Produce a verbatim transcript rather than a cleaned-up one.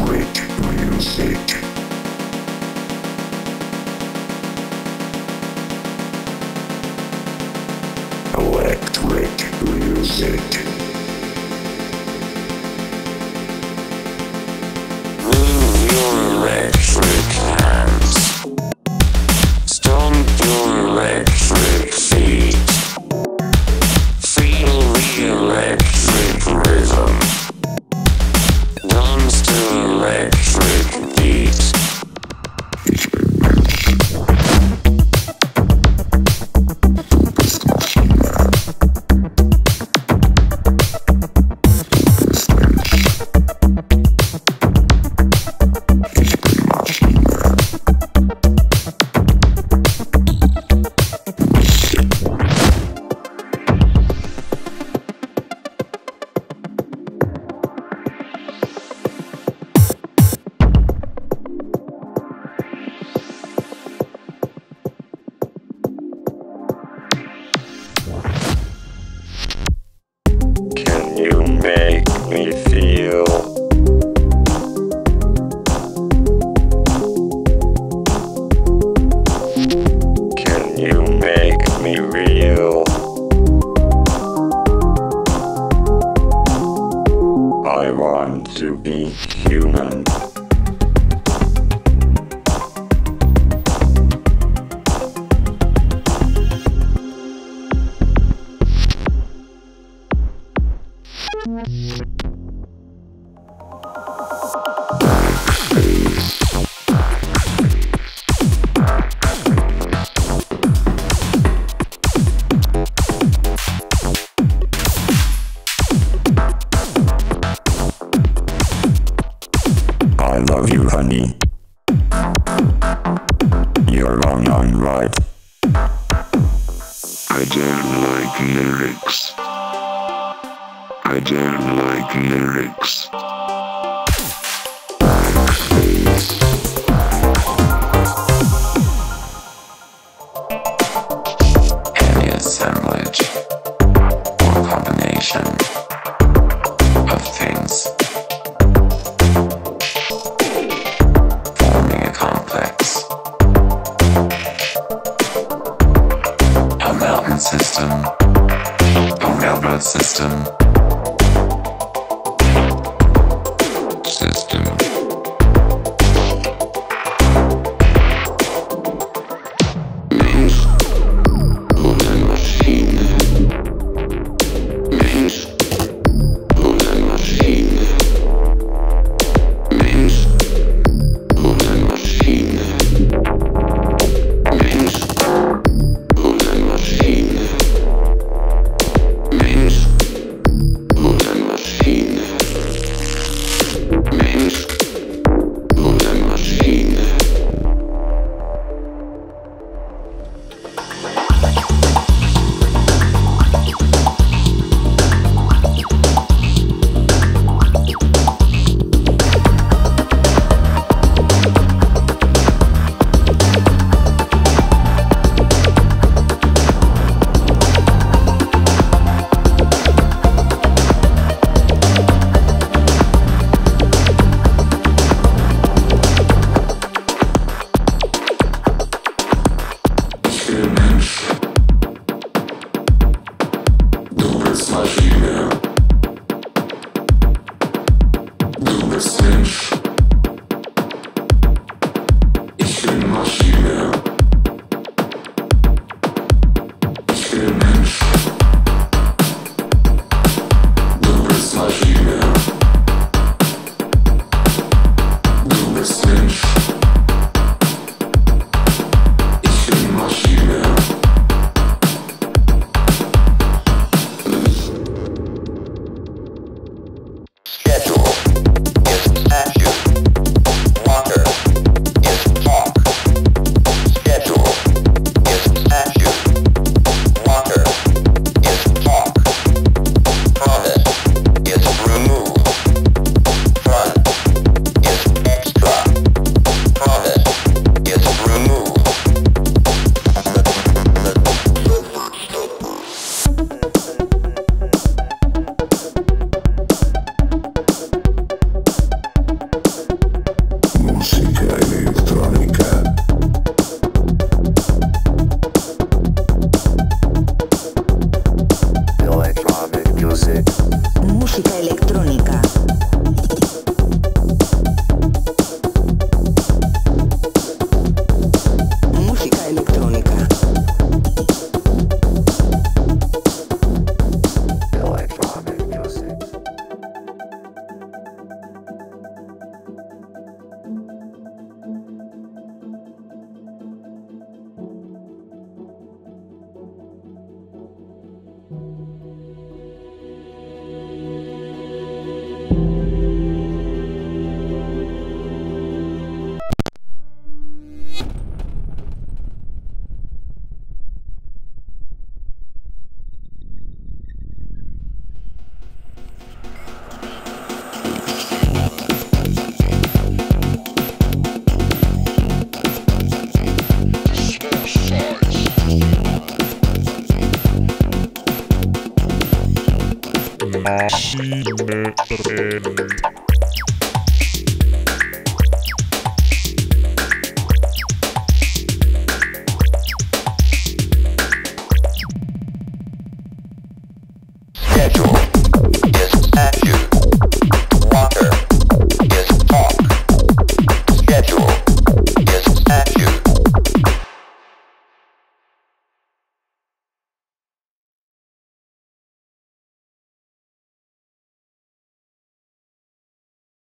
Electric music. Electric music. To be human. You're wrong, I'm right. I don't like lyrics. I don't like lyrics. Any assemblage or combination of things forming a complex. System, a railroad system, system, means human machine, means human machine, means human machine, means human machine. Schedule is at you. música electrónica. Música electrónica. She met the